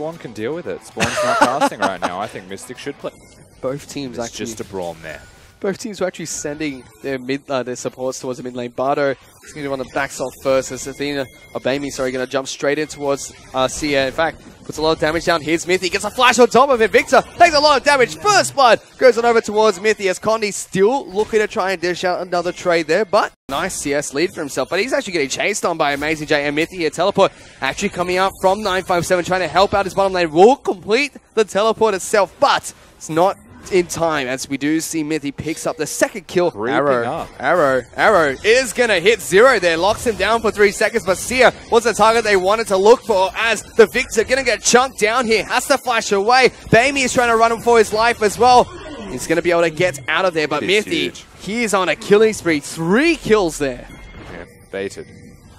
Spawn can deal with it. Spawn's not casting right now. I think Mystic should play. Both teams it's actually just a brawl man. Both teams were actually sending their supports towards the mid lane. Bardo is going to run the back salt first as Athena, sorry, going to jump straight in towards Sia. In fact, puts a lot of damage down. Here's Mithy. Gets a flash on top of it. Viktor takes a lot of damage. First blood goes on over towards Mithy as Condi still looking to try and dish out another trade there. But nice CS lead for himself. But he's actually getting chased on by AmazingJ and Mithy here. Teleport actually coming out from 957, trying to help out his bottom lane. Will complete the teleport itself, but it's not in time, as we do see Mithy picks up the second kill. Arrow is going to hit Zero there, locks him down for 3 seconds, but Sia was the target they wanted to look for, as the Viktor going to get chunked down here, has to flash away. Baimi is trying to run him for his life as well. He's going to be able to get out of there, but Mithy, he's on a killing spree. 3 kills there. Yeah, baited.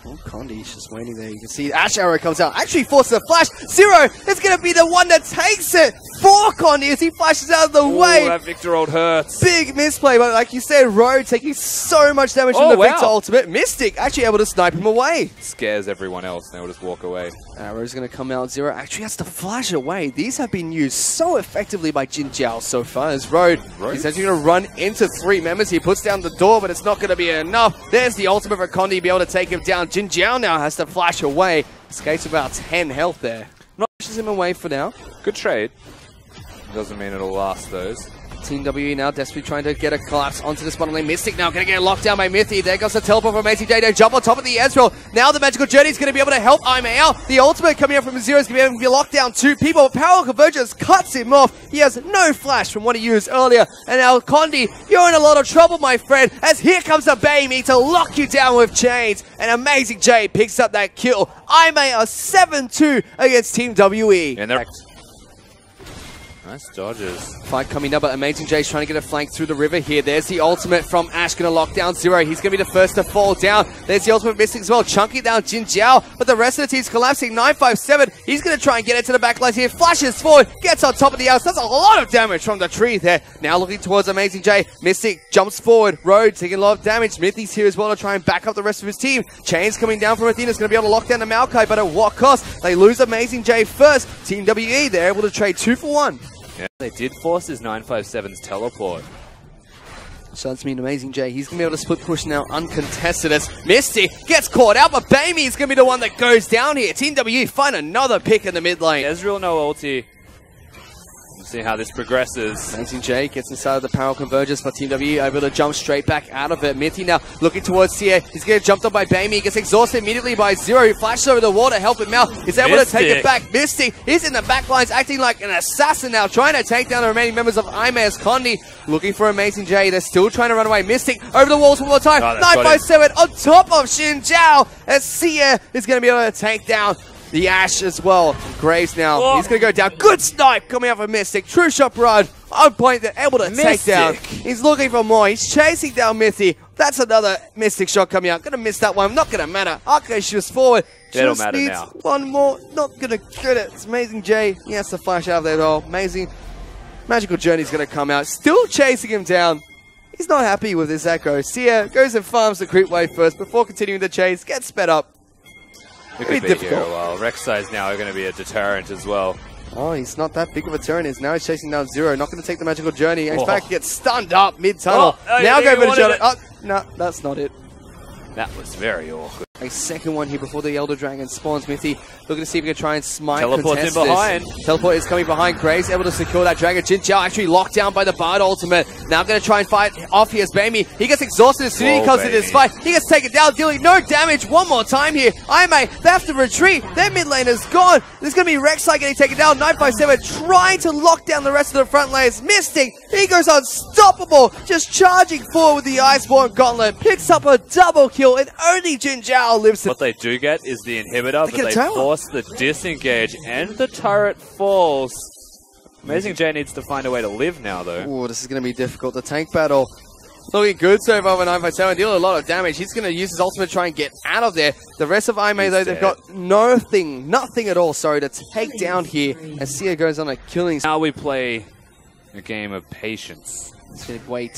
Oh, Condi's just waiting there. You can see Ash Arrow comes out. Actually forces a flash. Zero is going to be the one that takes it for Condi as he flashes out of the way. That Viktor ult hurts. Big misplay, but like you said, Road taking so much damage from the Viktor ultimate. Mystic actually able to snipe him away. Scares everyone else. They'll just walk away. Arrow's going to come out. Zero actually has to flash away. These have been used so effectively by Jinjiao so far. As Road is actually going to run into 3 members. He puts down the door, but it's not going to be enough. There's the ultimate for Condi to be able to take him down. Jinjiao now has to flash away. Escapes about 10 health there. Not pushes him away for now. Good trade. Doesn't mean it'll last those. Team WE now desperately trying to get a collapse onto this bottom lane. Mystic now going to get locked down by Mithy. There goes the teleport from AmazingJ to jump on top of the Ezreal. Now the Magical Journey is going to be able to help I May out. The ultimate coming up from Zero is going to be able to lock down 2 people. Power Convergence cuts him off. He has no flash from what he used earlier. And now Condi, you're in a lot of trouble, my friend, as here comes the Baimi to lock you down with chains. And AmazingJ picks up that kill. I May are 7-2 against Team WE. And they're nice dodges. Fight coming up, but AmazingJ's trying to get a flank through the river here. There's the ultimate from Ashe, going to lock down Zero. He's going to be the first to fall down. There's the ultimate missing as well. Chunking down Jinjiao, but the rest of the team's collapsing. 957, he's going to try and get it to the back lines here. Flashes forward, gets on top of the house. That's a lot of damage from the tree there. Now looking towards AmazingJ. Mystic jumps forward. Road taking a lot of damage. Mithy's here as well to try and back up the rest of his team. Chains coming down from Athena's going to be able to lock down the Maokai, but at what cost? They lose AmazingJ first. Team WE, they're able to trade 2 for 1. Yeah. They did force his 957's teleport. So that's mean AmazingJ. He's going to be able to split push now uncontested as Misty gets caught out, but Baimi is going to be the one that goes down here. Team WE find another pick in the mid lane. Ezreal no ulti. We'll see how this progresses. AmazingJ gets inside of the Power Convergence, but Team WE able to jump straight back out of it. Mithy now looking towards CA. He's getting jumped on by Baimi. He gets exhausted immediately by Zero. He flashes over the wall to help him out. He's able to take it back. Mystic is in the back lines, acting like an assassin now, trying to take down the remaining members of I May as Condi looking for AmazingJ. They're still trying to run away. Mystic over the walls one more time. 957 on top of Xin Zhao as Sia is going to be able to take down the Ashe as well. Graves now, he's going to go down. Good snipe coming out from Mystic. True shot run on point. They're able to take down. He's looking for more. He's chasing down Mithy. That's another Mystic shot coming out. Going to miss that one. Not going to matter. Arcade shoots forward. It'll matter now. One more. Not going to get it. It's AmazingJ. He has to flash out of there though. Amazing. Magical Journey's going to come out. Still chasing him down. He's not happy with his echo. Sia goes and farms the creep wave first before continuing the chase. Gets sped up. It could be here a while. Rek'Sai's now are going to be a deterrent as well. Oh, he's not that big of a deterrent. Now he's chasing down Zero. Not going to take the Magical Journey. In fact, he gets stunned up mid-tunnel. Now go for the shot. No, that's not it. That was very awkward. A second one here before the Elder Dragon spawns. Mithy looking to see if he can try and smite. Teleport's in behind. Teleport is coming behind. Graves able to secure that Dragon. Jinjiao actually locked down by the Bardo ultimate. Now going to try and fight off here as Baimi. He gets exhausted as soon as he comes into this fight. He gets taken down, dealing no damage one more time here. I May, they have to retreat. Their mid lane is gone. There's going to be Rek'Sai getting taken down. 957 trying to lock down the rest of the front layers. Mystic, he goes unstoppable. Just charging forward with the Iceborne Gauntlet. Picks up a double kill and only Jinjiao. What they do get is the inhibitor, but they force the disengage and the turret falls. AmazingJ needs to find a way to live now though. Ooh, this is going to be difficult. The tank battle looking good so far with 957, dealing a lot of damage. He's going to use his ultimate to try and get out of there. The rest of I May though, they've got nothing at all, sorry, to take down here as Sia goes on a killing. Now we play a game of patience. Let's wait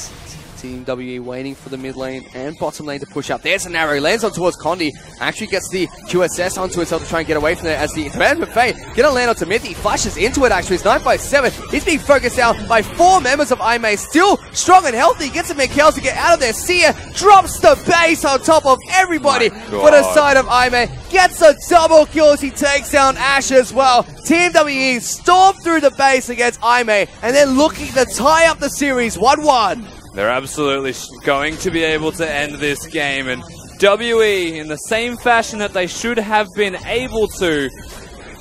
Team WE waiting for the mid lane and bottom lane to push up. There's an arrow, lands on towards Condi, actually gets the QSS onto itself to try and get away from there as the Van McFay gonna land onto Mithy, flashes into it actually, it's 957, he's being focused out by 4 members of I May, still strong and healthy, gets a Mikhails to get out of there, Sia drops the base on top of everybody for the side of I May, gets a double kill as he takes down Ashe as well. Team WE storm through the base against I May and they're looking to tie up the series 1-1. They're absolutely going to be able to end this game, and WE, in the same fashion that they should have been able to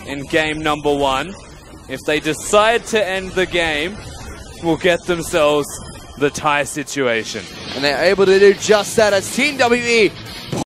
in game number 1, if they decide to end the game, will get themselves the tie situation. And they're able to do just that as Team WE